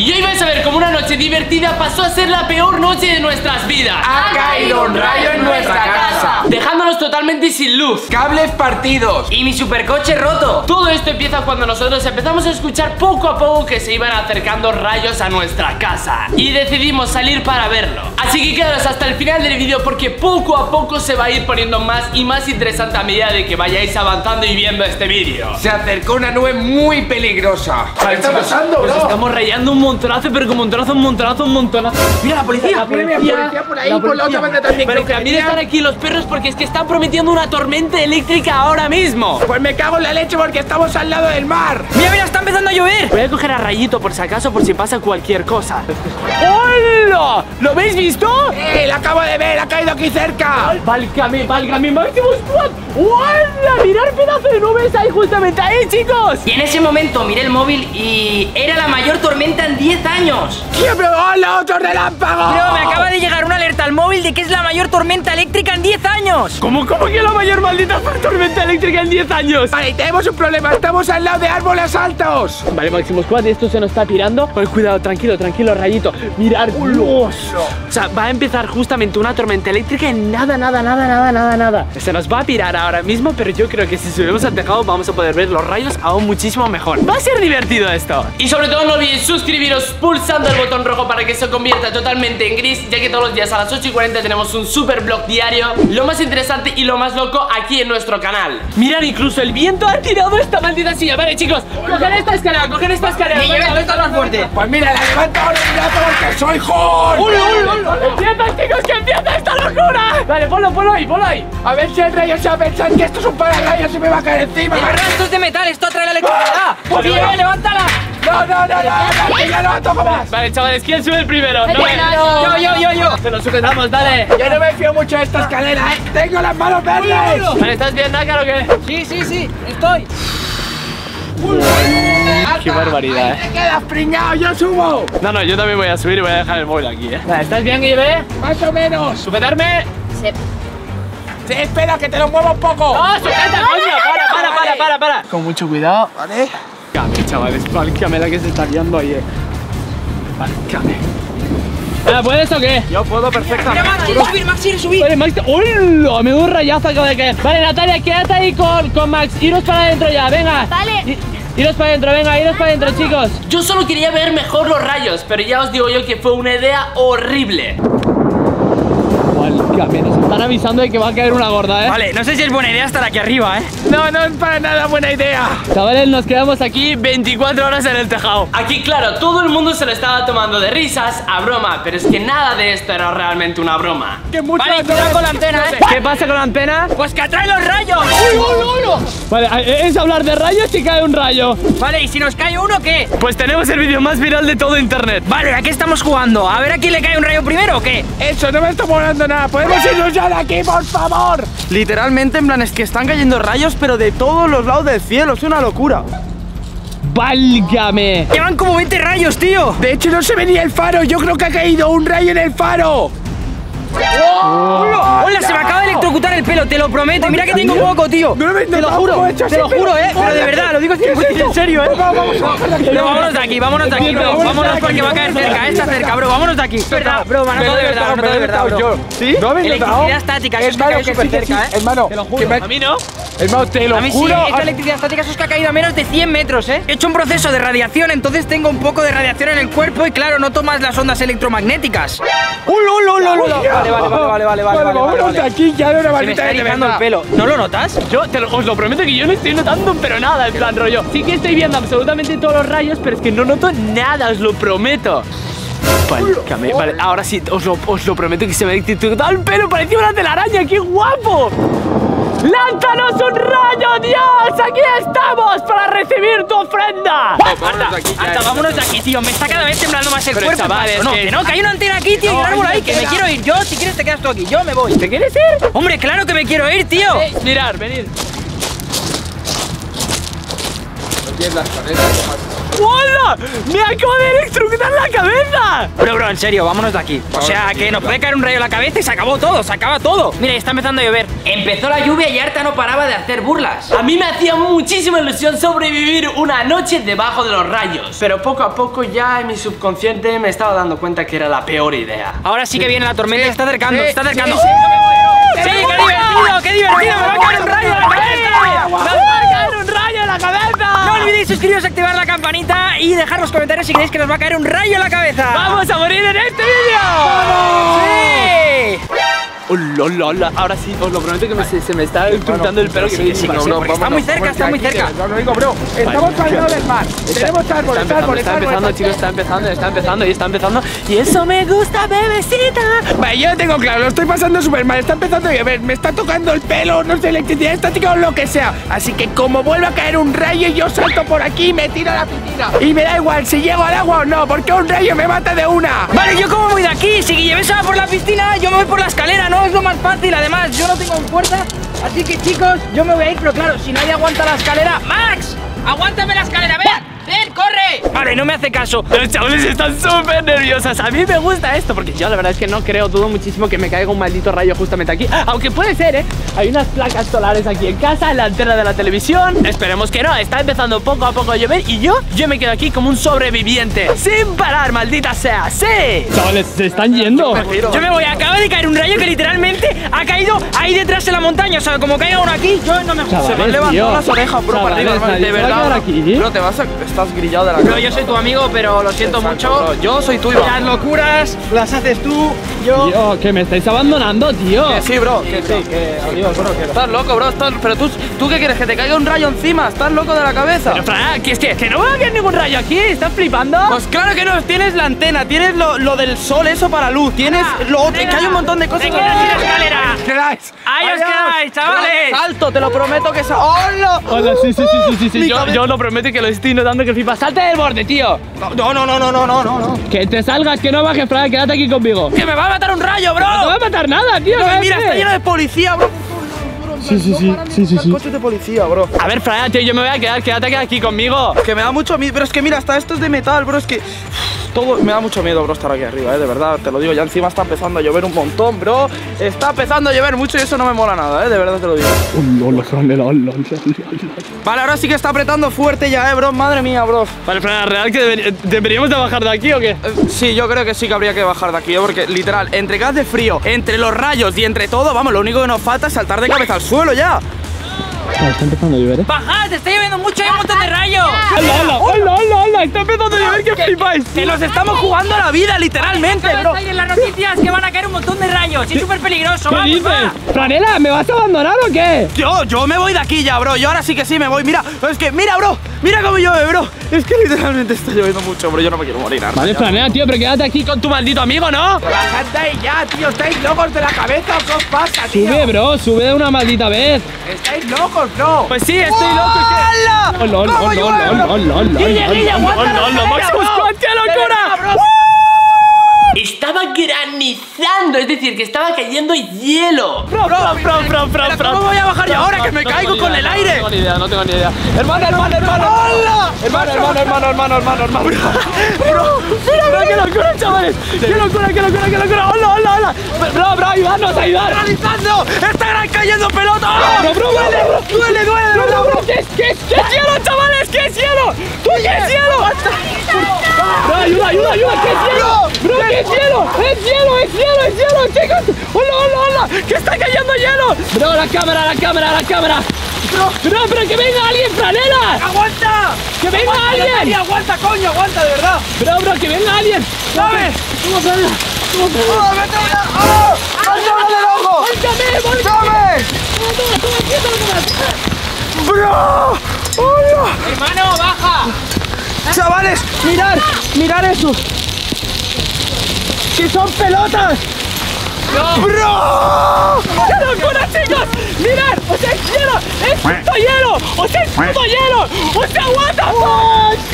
Y hoy vais a ver cómo una noche divertida pasó a ser la peor noche de nuestras vidas. Ha caído un rayo en nuestra casa, dejándonos totalmente sin luz, cables partidos y mi supercoche roto. Todo esto empieza cuando nosotros empezamos a escuchar poco a poco que se iban acercando rayos a nuestra casa y decidimos salir para verlo. Así que quedaros hasta el final del vídeo porque poco a poco se va a ir poniendo más y más interesante a medida de que vayáis avanzando y viendo este vídeo. Se acercó una nube muy peligrosa. ¿Qué está pasando, bro? Nos estamos rayando un montonazo, pero con montonazo. Mira la policía, la policía por ahí, por la otra banda también. Pero también están aquí los perros porque es que están prometiendo una tormenta eléctrica ahora mismo. Pues me cago en la leche porque estamos al lado del mar. Mira, mira, está empezando a llover. Voy a coger a Rayito por si acaso, por si pasa cualquier cosa. ¡Hola! ¿Lo habéis visto? La acabo de ver, ha caído aquí cerca. Válgame, válgame, Máximo Squad. ¡Hola! Mirad, pedazo de nubes ahí justamente ahí, chicos. Y en ese momento miré el móvil y era la mayor tormenta en 10 años. ¡Qué hola, otro relámpago! Pero me acaba de llegar una alerta al móvil de que es la mayor tormenta eléctrica en 10 años. ¿Cómo que la mayor maldita tormenta eléctrica en 10 años? Vale, tenemos un problema, estamos al lado de árboles altos. Vale, Máximo Squad, esto se nos está tirando. Pues cuidado, tranquilo, tranquilo, Rayito. Mirad, Dios. O sea, va a empezar justamente una tormenta eléctrica en nada. Se nos va a pirar ahora mismo, pero yo creo que si subimos al tejado vamos a poder ver los rayos aún muchísimo mejor. Va a ser divertido esto. Y sobre todo no olvidéis suscribiros pulsando el botón rojo para que se convierta totalmente en gris, ya que todos los días a las 8:40 tenemos un super vlog diario, lo más interesante y lo más loco aquí en nuestro canal. Mirad, incluso el viento ha tirado esta maldita silla. Vale, chicos, coger esta escalera, Y lleva esto más fuerte. Pues mira, la levanto ahora porque soy joven. ¡Empieza, chicos, que empieza esta locura! Vale, ponlo ahí. A ver si el rayo se va a pensar que esto es un pararrayos y me va a caer encima. Esto es de metal, esto atrae la electricidad. ¡Pues bien, levántala! No, que ya no toco más. Vale, chavales, ¿quién sube el primero? Yo. Se lo sujetamos, dale. Yo no me fío mucho de esta escalera, Tengo las manos verdes. Vale, ¿estás bien, Nácar, o qué? Sí, estoy. ¡Qué barbaridad, Te quedas pringado, yo subo. No, yo también voy a subir y voy a dejar el móvil aquí, Vale, ¿estás bien, Guille? Más o menos. ¿Sujetarme? Sí. Espera, que te lo muevo un poco. ¡No, sujeta, coño! Para. Con mucho cuidado, ¿vale? Válgame, chavales, válgame la que se está liando ahí, Válgame. ¿Puedes o qué? Yo puedo perfectamente. Max, quiere subir, Vale, Max, ¡hola! Me dio un rayazo, acaba de caer. Vale, Natalia, quédate ahí con Max. Iros para adentro ya, venga. Vale. Iros para adentro, venga, iros para adentro, chicos. Yo solo quería ver mejor los rayos, pero ya os digo yo que fue una idea horrible. Nos están avisando de que va a caer una gorda, Vale, no sé si es buena idea estar aquí arriba, No es para nada buena idea. Chavales, nos quedamos aquí 24 horas en el tejado. Aquí, claro, todo el mundo se lo estaba tomando de risas a broma, pero es que nada de esto era realmente una broma. Vale, cuidado con la antena, ¿Qué pasa con la antena? Pues que atrae los rayos. ¡Uy! Vale, es hablar de rayos y cae un rayo. Vale, ¿y si nos cae uno qué? Pues tenemos el vídeo más viral de todo internet. Vale, ¿a qué estamos jugando? ¿A ver a quién le cae un rayo primero o qué? Eso, no me está molando nada, ¡podemos irnos ya de aquí, por favor! Literalmente, en plan, es que están cayendo rayos, pero de todos los lados del cielo, es una locura. ¡Válgame! Llevan como 20 rayos, tío. De hecho, no se ve ni el faro, yo creo que ha caído un rayo en el faro. ¡Hola! Se me acaba de electrocutar el pelo, te lo prometo. Mira que tengo poco, tío. Te lo juro, pero de verdad, lo digo en serio, No, vámonos de aquí, bro. Vámonos porque va a caer cerca, está cerca, bro. Vámonos de aquí. Es verdad, bro, mano, todo de verdad, bro. ¿Sí? ¿No habéis notado? Electricidad estática, eso es que ha caído súper cerca, Hermano, te lo juro. A mí no. Hermano, te lo juro. A mí sí, esta electricidad estática, eso es que ha caído a menos de 100 metros, He hecho un proceso de radiación, entonces tengo un poco de radiación en el cuerpo y, claro, no tomas las ondas electromagnéticas. Vale, aquí ya de una maldita vez. Se me está rizando el pelo. ¿No lo notas? Yo os lo prometo que yo no estoy notando, pero nada, en plan rollo. Sí que estoy viendo absolutamente todos los rayos, pero es que no noto nada, os lo prometo. Vale, ahora sí, os lo prometo que se me ha electrocutado el pelo, parecía una telaraña, ¡qué guapo! ¡Lánzanos un rayo, Dios! ¡Aquí estamos para recibir tu ofrenda! Arta, vámonos de aquí, tío. Me está cada vez temblando más el cuerpo. Que hay una antena aquí, tío, y un árbol ahí. Que me quiero ir yo. Si quieres te quedas tú aquí. Yo me voy. ¿Te quieres ir? Hombre, claro que me quiero ir, tío. Mirad, venid. ¡Hola! ¡Me acabo de electrocutar la cabeza! ¡Ah! Bro, en serio, vámonos de aquí. O sea, que nos puede caer un rayo en la cabeza y se acabó todo, se acaba todo. Mira, está empezando a llover. Empezó la lluvia y Arta no paraba de hacer burlas. A mí me hacía muchísima ilusión sobrevivir una noche debajo de los rayos, pero poco a poco ya en mi subconsciente me estaba dando cuenta que era la peor idea. Ahora sí que viene la tormenta, se está acercando, se está acercando. ¡Sí, qué divertido, qué divertido! ¡Me va a caer un rayo en la cabeza! ¡Me va a caer un rayo en la cabeza! No olvidéis suscribiros, activar la campanita y dejar los comentarios si creéis que nos va a caer un rayo en la cabeza. ¡Vamos a morir en este vídeo! ¡Vamos! ¡Sí! Hola, hola, hola. Ahora sí, os lo prometo que se me está entuntando el pelo. Está muy cerca, está muy cerca. Lo digo, bro. Estamos al lado del mar. Tenemos árboles, árboles. Está empezando, chicos, está empezando. Y eso me gusta, bebecita. Vale, yo lo tengo claro, lo estoy pasando súper mal. Está empezando a llover, me está tocando el pelo, no sé, electricidad estática o lo que sea. Así que como vuelva a caer un rayo, yo salto por aquí y me tiro a la piscina. Y me da igual si llego al agua o no, porque un rayo me mata de una. Vale, yo como voy de aquí. Si Guille se va por la piscina, yo me voy por la escalera, ¿no? Es lo más fácil, además yo no tengo fuerza. Así que chicos, yo me voy a ir, pero claro, si nadie aguanta la escalera. ¡Max! ¡Aguántame la escalera! ¡Ven, corre! Vale, no me hace caso. Los chavales están súper nerviosas. A mí me gusta esto, porque yo la verdad es que no creo, dudo muchísimo que me caiga un maldito rayo justamente aquí. Aunque puede ser, ¿eh? Hay unas placas solares aquí en casa, en la antena de la televisión. Esperemos que no, está empezando poco a poco a llover. Y yo me quedo aquí como un sobreviviente, sin parar, maldita sea. ¡Sí! Chavales, se están yendo. Yo me voy, acaba de caer un rayo que literalmente ha caído ahí detrás de la montaña. O sea, como caiga uno aquí, yo no me gusta. Se me han levantado las orejas, bro, para arriba, de verdad. Bro, te vas a... Estás grillado de la cara. Yo soy tu amigo, pero lo siento mucho. Bro, yo soy tuyo. Las locuras las haces tú, yo. Tío, que me estáis abandonando, tío. Que sí, bro. Que sí, que adiós, bro. Estás loco, bro. Pero tú ¿qué quieres? ¿Que te caiga un rayo encima? Estás loco de la cabeza. Pero, Fran, que no va a caer ningún rayo aquí. ¿Estás flipando? Pues claro que no. Tienes la antena, tienes lo del sol, eso para luz. Tienes lo otro. Que hay un montón de cosas. ¡Te quedas sin la escalera! ¡Ahí os quedáis, chavales! ¡Salto! Te lo prometo que salto. ¡Hola! ¡Hola! Sí. Yo lo prometo que lo estoy notando. Que flipa, salte del borde, tío. No. Que te salgas, que no bajes, Fran, quédate aquí conmigo. Que me va a matar un rayo, bro. No te va a matar nada, tío. No, mira, está lleno de policía, bro. Sí. Coches de policía, bro. A ver, Fran, tío, yo me voy a quedar, quédate aquí conmigo. Que me da mucho miedo, pero es que mira, hasta esto es de metal, bro, es que todo me da mucho miedo, bro, estar aquí arriba, de verdad, te lo digo, ya encima está empezando a llover un montón, bro. Está empezando a llover mucho y eso no me mola nada, de verdad te lo digo. Vale, ahora sí que está apretando fuerte ya, bro, madre mía, bro. Vale, Fran, ¿real que deberíamos de bajar de aquí o qué? Sí, yo creo que sí que habría que bajar de aquí, porque literal, entre gas de frío, entre los rayos y entre todo, vamos, lo único que nos falta es saltar de cabeza al suelo ya. Está empezando a llover, ¿eh? ¡Bajad! ¡Está lloviendo mucho! ¡Hay un montón de rayos! ¡Hola! ¡Está empezando a llover! ¡Que flipáis! ¡Que nos estamos jugando la vida, literalmente, bro! ¡Estáis en las noticias que van a caer un montón de rayos! ¡Es súper peligroso! ¡Vamos, dices? Va. ¡Franela! ¿Me vas a abandonar o qué? Yo me voy de aquí ya, bro. Yo ahora sí que sí me voy. Mira, es que... ¡Mira, bro! ¡Mira cómo llueve, bro! Es que literalmente está lloviendo mucho, bro. Yo no me quiero morir. Vale, Franela, tío, pero quédate aquí con tu maldito amigo, ¿no? ¡Bajad ahí ya, tío! ¡Estáis locos de la cabeza! ¿Qué os pasa, tío? Sube, bro. Sube de una maldita vez. ¿Estáis locos? No. Pues sí, estoy loco. ¡Hola! ¡Máximo Squad! ¡Qué locura! Estaba granizando, es decir, que estaba cayendo hielo. Bro, ¿cómo voy a bajar yo ahora que me caigo con el aire? No tengo ni idea. Hermano. Bro, mira, qué locura, chavales. Qué locura. Hola. Bro, ayudad. Están cayendo pelotas. Duele, bro. ¿Qué es hielo, chavales? ¿Qué es hielo? Ayuda. ¿Qué es hielo? ¡Es hielo, chicos! ¡Hola! ¡Que está cayendo hielo! Bro, la cámara. Bro, pero que venga alguien, Franela. ¡Aguanta! ¡Que venga alguien! Ya, ¡aguanta, coño! ¡Aguanta, de verdad! Bro, que venga alguien. ¡Sabes! ¡Vamos, Franela! ¡Vamos! ¡Vete! ¡Sabes! ¡Bro! ¡Hola! ¡Hermano, baja! ¡Chavales! ¡Mirad eso! ¡Que son pelotas! No. ¡Bro! ¡Qué locura, chicos! ¡Mirad! ¡O sea, es hielo! ¡Es puto hielo! ¡O sea, es puto hielo! ¡O sea, what the fuck!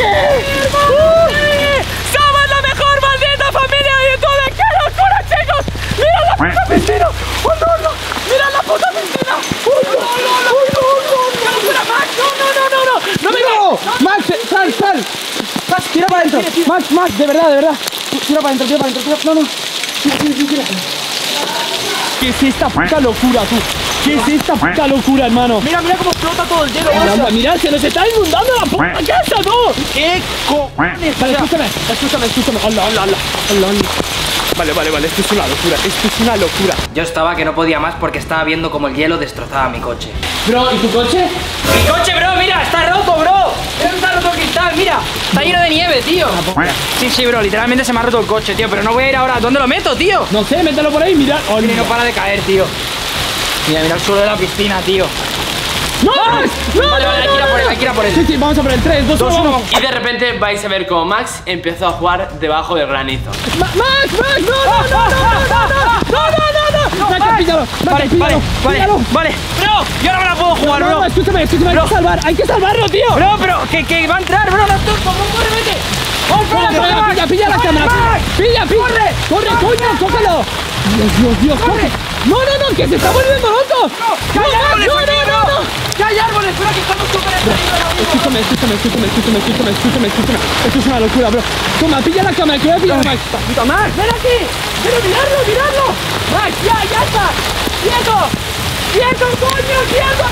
¡Somos la mejor maldita familia de toda! ¡Qué locura, chicos! ¡Mirad la puta piscina! ¡Oh, no! ¡Mirad la puta piscina! ¡No, Max! ¡No, Max! ¡Tira para adentro! Max, Max, de verdad, tira para adentro, no, no, tira. ¿Qué es esta puta locura, tú? ¿Qué es esta puta locura, hermano? Mira, mira cómo flota todo el hielo. Mira, se nos está inundando la puta casa, no. ¿Qué cojones? Vale, escúchame. Hola. Vale, esto es una locura, Yo estaba que no podía más porque estaba viendo cómo el hielo destrozaba mi coche. Bro, ¿y tu coche? Mi coche, bro, mira, está roto, bro. Está roto el cristal, mira. Está lleno de nieve, tío. Sí, sí, bro, literalmente se me ha roto el coche, tío. Pero no voy a ir ahora, ¿dónde lo meto, tío? No sé, mételo por ahí, mira. Oh, mira, no para de caer, tío. Mira, mira el suelo de la piscina, tío. ¡No! ¡No! Vale, hay que ir a por él, Sí, vamos a por el 3, 2, 1. Y de repente vais a ver cómo Max empezó a jugar debajo del granizo. ¡Max! ¡No! Max, píllalo. Vale. Bro, yo no me la puedo jugar, bro. Escúchame, hay que salvarlo, tío. Bro, pero que va a entrar, bro. ¿Cómo corre, vete? Pilla la cámara. Pilla. Corre, coño, cógelo. Dios, corre. No, que se está volviendo loco. No, que hay árboles, bro, que estamos súper extraños. Escúchame. Esto es una locura, bro. Toma, pilla la cámara, que voy a pillar a Max. Max, ven aquí. Pero miradlo. Max, ya está. Quieto, coño, no.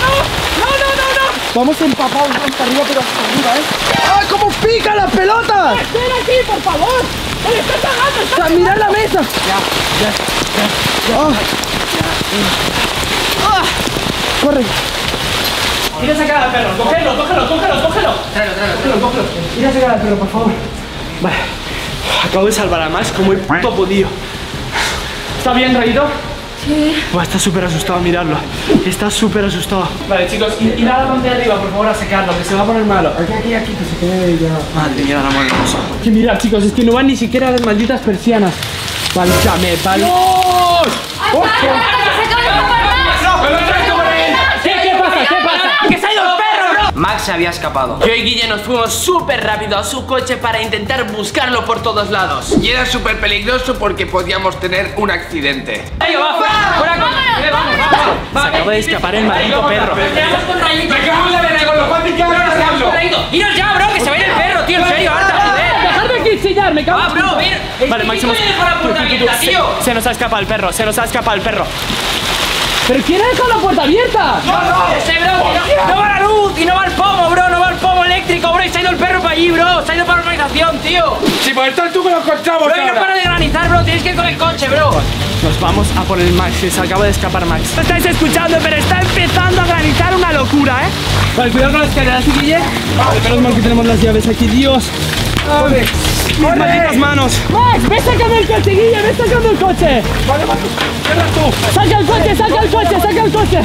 Vamos empapados hasta arriba, pero hasta arriba, ¡Ah, cómo pica la pelota! Max, ven aquí, por favor. ¡Me está cagando! ¡Mirad la mesa! Corre. Tira a sacar al perro, cógelo. Tráelo. Tira a sacar al perro, por favor. Vale. Acabo de salvar a Max como el puto podío. ¿Está bien, Rayito? Sí. Está súper asustado, miradlo. Está súper asustado. Vale, chicos, ir a la parte de arriba, por favor, a sacarlo, que se va a poner malo. Aquí, que se quede ya. Madre mía, la madre hermosa. Que mirad, chicos, es que no van ni siquiera las malditas persianas. ¡Válgame! ¡Dios! ¿Qué pasa? ¡Que se ha ido el perro, bro! Max se había escapado. Yo y Guille nos fuimos súper rápido a su coche para intentar buscarlo por todos lados. Y era súper peligroso porque podíamos tener un accidente. ¡Vamos! Se acaba de escapar el maldito perro. ¡Me acabo de ver con los guantes! ¡Iros ya, bro! ¡Que se va a ir el perro, tío! ¡En serio, Arta! Me cago en bro, mira. Vale, Máximo. Se nos ha escapado el perro, ¿Pero quién ha dejado la puerta abierta? No, ese bro, no va la luz y no va el pomo, bro, no va el pomo eléctrico, bro, y se ha ido el perro para allí, bro, se ha ido para la organización, tío. Si por estar tú que lo encontramos, bro, y no para de granizar, bro, tienes que ir con el coche, bro. Nos vamos a por el Max, se acaba de escapar Max. No estáis escuchando, pero está empezando a granizar una locura, Vale, cuidado con las escaleras, Guille. Vale, menos mal que tenemos las llaves aquí, Dios. Vale. ¡Mis malditas manos! ¡Max! ¡Ve sacando el coche, Guille! ¡Ve sacando el coche! ¡Vale! ¡Cierra tú! ¡Saca el coche!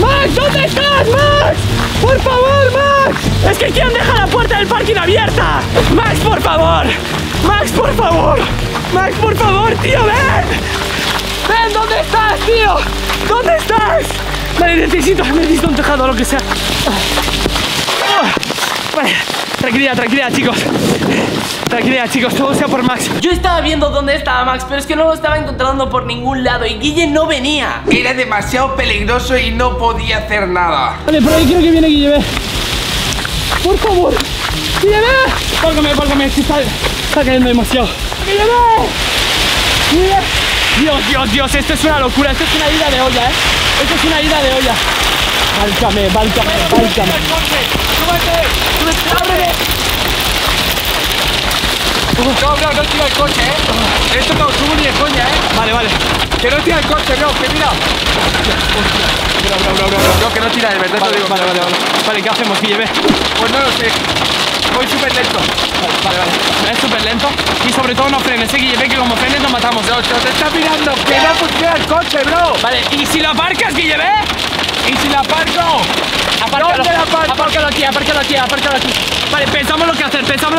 ¡Max! ¿Dónde estás, Max? ¡Por favor, Max! ¡Es que quién deja la puerta del parking abierta! ¡Max, por favor! ¡Tío, ven! ¡Ven! ¿Dónde estás, tío? Vale, necesito un tejado o lo que sea. Vale. Tranquilidad, chicos, todo sea por Max. Yo estaba viendo dónde estaba Max, pero es que no lo estaba encontrando por ningún lado y Guille no venía. Era demasiado peligroso y no podía hacer nada. Vale, por ahí creo que viene Guille. Por favor, Guille. Pálgame, está cayendo demasiado. Guille. Dios, esto es una locura, esto es una ida de olla, Válgame. No tira el coche, Esto no subo ni de coña, Vale. Que no tira el coche, bro, que mira. No, que no tira, de verdad te lo digo. Vale, ¿qué hacemos, Guille? Pues no lo sé. Voy súper lento. Vale. Es súper lento. Y sobre todo no frenes, Guille, que como frenes nos matamos. No, te está mirando, que no funciona el coche, bro. Vale, ¿y si lo aparcas, Guille? ¿Y si la aparco? Apárcalo aquí. Vale, pensamos lo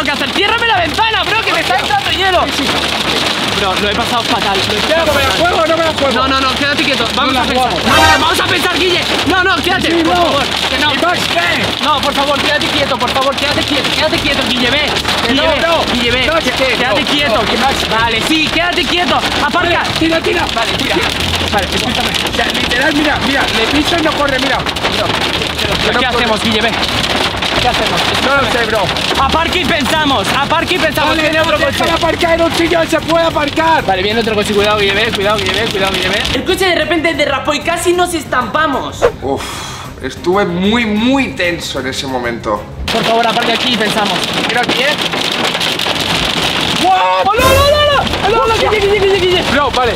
que hacer. ¡Ciérrame la ventana, bro, que me está entrando hielo! Bro, lo he pasado fatal. No me la juego. No, quédate quieto. Vamos a pensar, Guille. No, quédate. Sí, por favor. Quédate quieto, Guille, Quédate quieto. Vale, sí, quédate quieto. Aparca. Tira. Vale, escúchame. Literal, mira, le piso y no corre, mira. ¿Qué hacemos, Guille? ¿Qué hacemos? No lo sé, bro. Aparca y pensamos. Aparca y pensamos. Vale, viene otro coche. Para aparcar en un sitio se puede aparcar. Vale, viene otro coche. Cuidado, Guillemé. Cuidado, Guillemé. Cuidado, Guillemé. El coche de repente derrapó y casi nos estampamos. Uf, estuve muy, muy tenso en ese momento. Por favor, aparca aquí y pensamos. Creo que es. ¡Wow! ¡Oh, no! Guille. No, vale.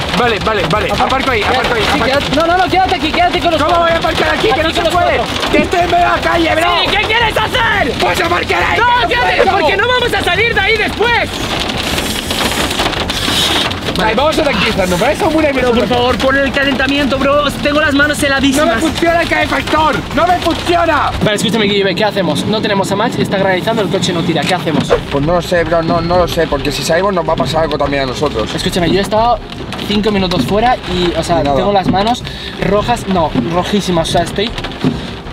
Aparco ahí, aparco ahí. Sí, aparco. No, quédate aquí, quédate con nosotros. ¿Cómo voy a aparcar aquí? Que no se puede. Que estoy en medio de la calle, bro. Sí, ¿qué quieres hacer? Pues aparcar ahí. No, quédate, porque no vamos a salir de ahí después. Vale. Ahí, vamos a tranquilizarnos, ¿vale? Eso es muy pero por favor, pon el calentamiento, bro. Tengo las manos heladísimas. No me funciona el calefactor. No me funciona. Vale, escúchame, Guille, ¿qué hacemos? No tenemos a Max, está granizando, el coche no tira. ¿Qué hacemos? Pues no lo sé, bro. No lo sé, porque si salimos nos va a pasar algo también a nosotros. Escúchame, yo he estado 5 minutos fuera y, o sea, nada. Tengo las manos rojas, no, rojísimas. O sea, estoy...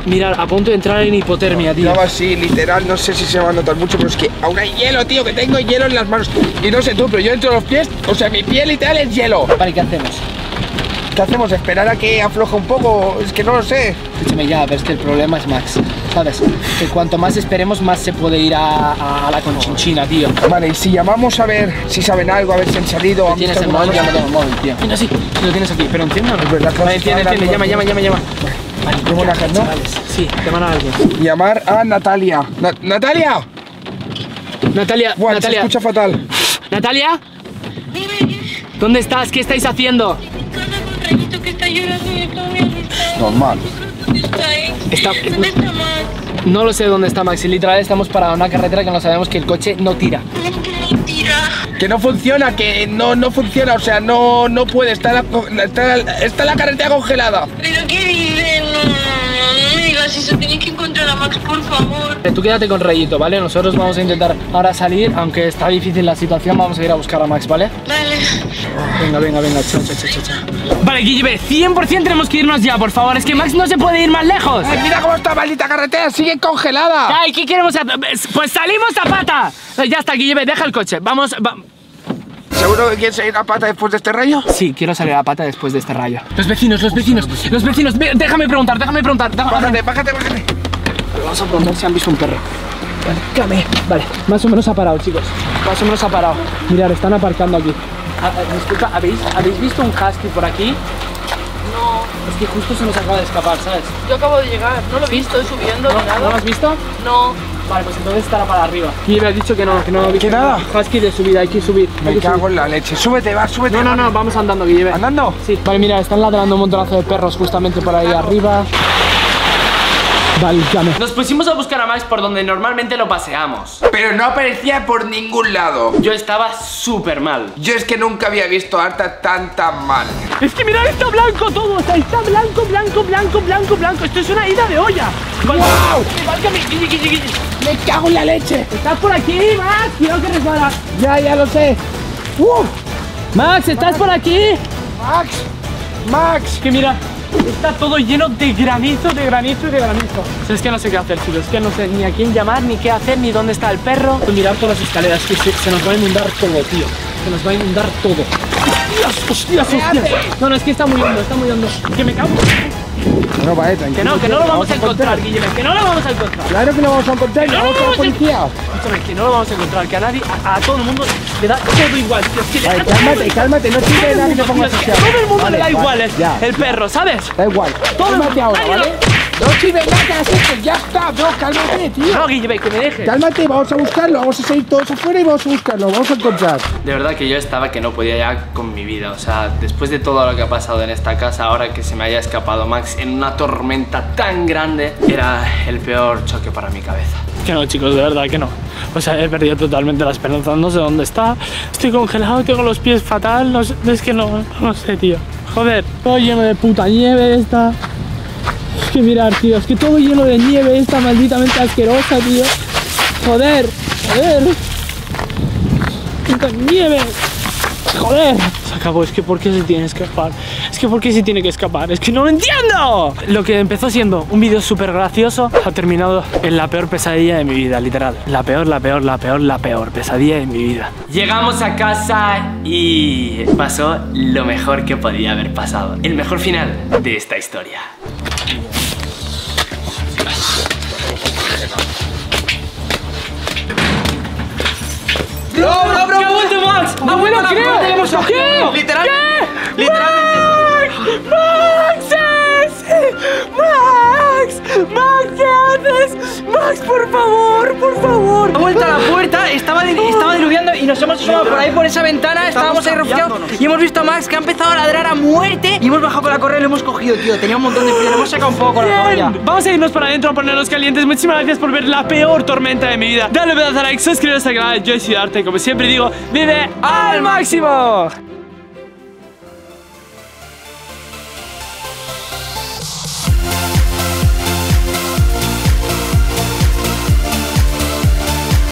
Mira, a punto de entrar en hipotermia, tío. Estaba así, literal, no sé si se va a notar mucho, pero es que aún hay hielo, tío, que tengo hielo en las manos. Y no sé tú, pero yo entre los pies, o sea, mi piel literal es hielo. Vale, ¿qué hacemos? ¿Qué hacemos? ¿Esperar a que afloje un poco? Es que no lo sé. Escúchame ya, pero es que el problema es Max, ¿sabes? Que cuanto más esperemos, más se puede ir a la conchinchina, tío. Vale, y si llamamos a ver si saben algo, a ver si han salido... ¿Lo tienes el móvil? Ya no tengo el móvil, tío. No, sí, lo tienes aquí, pero enciéndalo. Es verdad, vale, enciende, llama. Vale, ¿cómo la gente? Sí, llamar a alguien. Llamar a Natalia. ¡Natalia! Buah, Natalia. Se escucha fatal. ¿Natalia? Dime. ¿Dónde estás? ¿Qué estáis haciendo? Con Rayito que está llorando y está muy asustado. Normal. ¿Dónde está Max? No lo sé dónde está Max. Literal, estamos para una carretera que no sabemos que el coche no tira. Que no funciona, que no funciona, o sea, no puede, está la carretera congelada. Pero qué dices, no me digas eso, tenéis que encontrar a Max, por favor. Tú quédate con Rayito, ¿vale? Nosotros vamos a intentar ahora salir, aunque está difícil la situación, vamos a ir a buscar a Max, ¿vale? Vale. Venga, chao. Vale, Guille, 100% tenemos que irnos ya, por favor, es que Max no se puede ir más lejos. Ay, mira cómo está maldita carretera, sigue congelada. Ay, ¿qué queremos hacer? Pues salimos a pata. Ya está, Guille, deja el coche, vamos... ¿Seguro que quieres salir a pata después de este rayo? Sí, quiero salir a pata después de este rayo. Los vecinos, déjame preguntar. Bájate. Vamos a preguntar si han visto un perro. Vale, más o menos ha parado, chicos. Mirad, están aparcando aquí. Disculpa, ¿habéis visto un husky por aquí? No. Es que justo se nos acaba de escapar, ¿sabes? Yo acabo de llegar, no lo he visto, estoy subiendo, ni nada. ¿No lo has visto? No. Vale, pues entonces estará para arriba. Y me has dicho que no lo viste. ¿Qué nada? Husky de subida, hay que subir. Me cago en la leche. Súbete. No, vamos andando, Guille. ¿Andando? Sí. Vale, mira, están ladrando un montonazo de perros justamente por ahí arriba. Vale, nos pusimos a buscar a Max por donde normalmente lo paseamos, pero no aparecía por ningún lado. Yo estaba súper mal. Yo es que nunca había visto a Arta tan mal. Es que mirad, está blanco todo. O sea, está blanco. Esto es una ida de olla. ¡Wow! Me cago en la leche. ¿Estás por aquí, Max? Quiero que resbalas. Ya lo sé. Max, ¿estás por aquí? Max. Que mira, está todo lleno de granizo. O sea, es que no sé qué hacer, chicos. Es que no sé ni a quién llamar, ni qué hacer, ni dónde está el perro. Mirar por las escaleras, que se nos va a inundar todo, tío. ¡Hostias! No, es que está muy hondo. Que me cago. No, vale, tranquilo. Que no lo vamos a encontrar, Guillemé. Que no lo vamos a encontrar. Claro que lo vamos a encontrar. Vamos a la policía. Escúchame, que no lo vamos a encontrar. Que a nadie, a todo el mundo le da todo igual. Vale, cálmate. No sirve de nada que te pongas así. Todo el mundo le da igual el perro, ¿sabes? Da igual. Cálmate ahora, ¿vale? No sirve de nada que haces. Ya está, bro. Cálmate, tío. No, Guillemé, que me dejes. Cálmate, vamos a buscarlo. Vamos a salir todos afuera y vamos a buscarlo. Vamos a encontrar. De verdad que yo estaba que no podía ya con mi vida. O sea, después de todo lo que ha pasado en esta casa, ahora que se me haya escapado Max en una tormenta tan grande, era el peor choque para mi cabeza. Que no, chicos, de verdad que no. O sea, he perdido totalmente la esperanza, no sé dónde está, estoy congelado, tengo los pies fatal, no sé, es que no sé, tío. Joder, todo lleno de puta nieve esta. Es que mirar, tío, es que todo lleno de nieve esta malditamente asquerosa, tío. Joder. Puta nieve. Joder. Se acabó, es que ¿por qué se tiene que escapar? Es que no lo entiendo. Lo que empezó siendo un vídeo súper gracioso ha terminado en la peor pesadilla de mi vida, literal. La peor pesadilla de mi vida. Llegamos a casa y pasó lo mejor que podía haber pasado. El mejor final de esta historia. ¡No, bro! ¡Qué ha vuelto Max! ¡Ha vuelto a la puerta y hemos agido! ¡Literalmente! ¡Literalmente! ¡Max! ¡Max, qué haces! ¡Max, por favor! ¡Por favor! Ha vuelto a la puerta, estaba diluviando y nos hemos asomado por ahí por esa ventana. Estábamos ahí refugiados y hemos visto a Max que ha empezado a ladrar a muerte. Y hemos bajado con la correa y lo hemos cogido, tío. Tenía un montón de frío, lo hemos sacado un poco con la correa. Vamos a irnos para adentro a ponernos calientes. Muchísimas gracias por ver la peor tormenta de mi vida. Dale un pedazo a like, suscribiros al canal. Yo soy Arta y como siempre digo, vive al máximo.